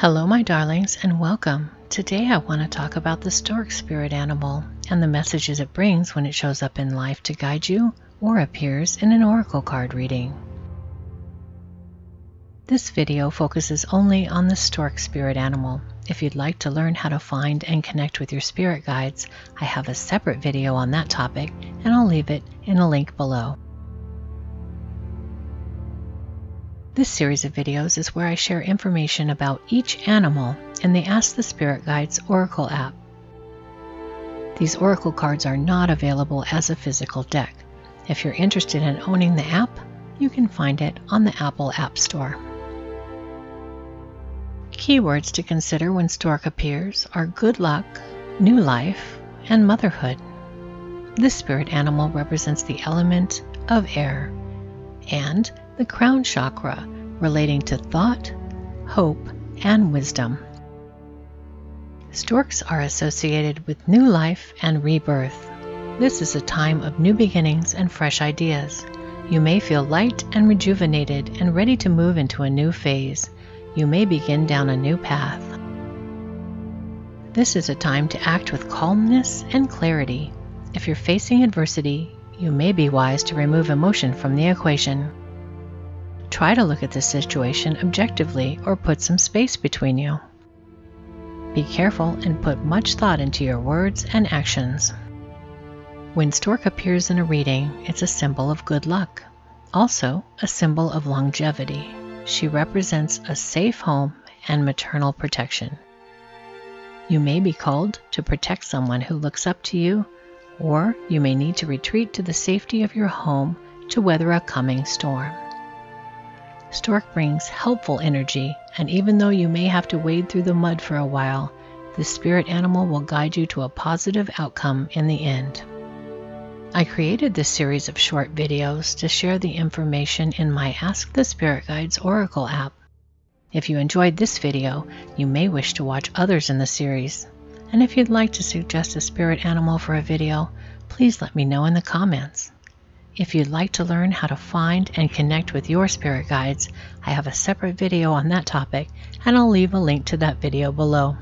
Hello my darlings and welcome. Today I want to talk about the stork spirit animal and the messages it brings when it shows up in life to guide you or appears in an oracle card reading. This video focuses only on the stork spirit animal. If you'd like to learn how to find and connect with your spirit guides, I have a separate video on that topic and I'll leave it in a link below. This series of videos is where I share information about each animal in the Ask the Spirit Guides Oracle app. These oracle cards are not available as a physical deck. If you're interested in owning the app, you can find it on the Apple App Store. Keywords to consider when stork appears are good luck, new life, and motherhood. This spirit animal represents the element of air and the crown chakra, relating to thought, hope, and wisdom. Storks are associated with new life and rebirth. This is a time of new beginnings and fresh ideas. You may feel light and rejuvenated and ready to move into a new phase. You may begin down a new path. This is a time to act with calmness and clarity. If you're facing adversity, you may be wise to remove emotion from the equation. Try to look at the situation objectively or put some space between you. Be careful and put much thought into your words and actions. When stork appears in a reading, it's a symbol of good luck, also a symbol of longevity. She represents a safe home and maternal protection. You may be called to protect someone who looks up to you, or you may need to retreat to the safety of your home to weather a coming storm. Stork brings helpful energy, and even though you may have to wade through the mud for a while, the spirit animal will guide you to a positive outcome in the end. I created this series of short videos to share the information in my Ask the Spirit Guides Oracle app. If you enjoyed this video, you may wish to watch others in the series. And if you'd like to suggest a spirit animal for a video, please let me know in the comments. If you'd like to learn how to find and connect with your spirit guides, I have a separate video on that topic, and I'll leave a link to that video below.